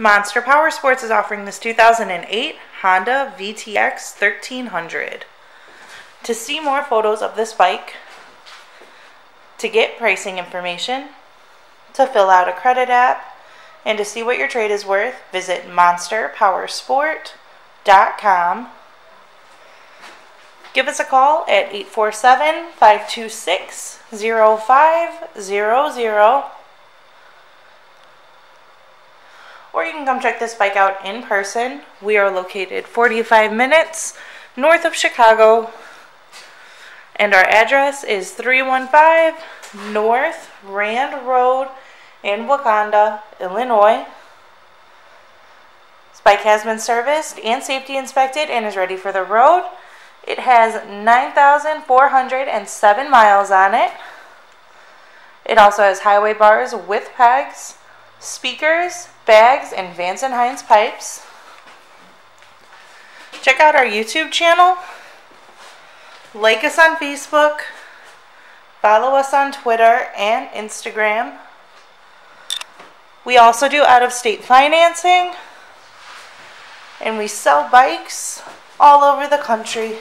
Monster Powersports is offering this 2008 Honda VTX 1300. To see more photos of this bike, to get pricing information, to fill out a credit app, and to see what your trade is worth, visit monsterpowersport.com. Give us a call at 847-526-0500. Or you can come check this bike out in person. We are located 45 minutes north of Chicago, and our address is 315 North Rand Road in Wauconda, Illinois. This bike has been serviced and safety inspected and is ready for the road. It has 9,407 miles on it. It also has highway bars with pegs, speakers, bags, and Vance and Hines pipes. Check out our YouTube channel, like us on Facebook, follow us on Twitter and Instagram. We also do out-of-state financing, and we sell bikes all over the country.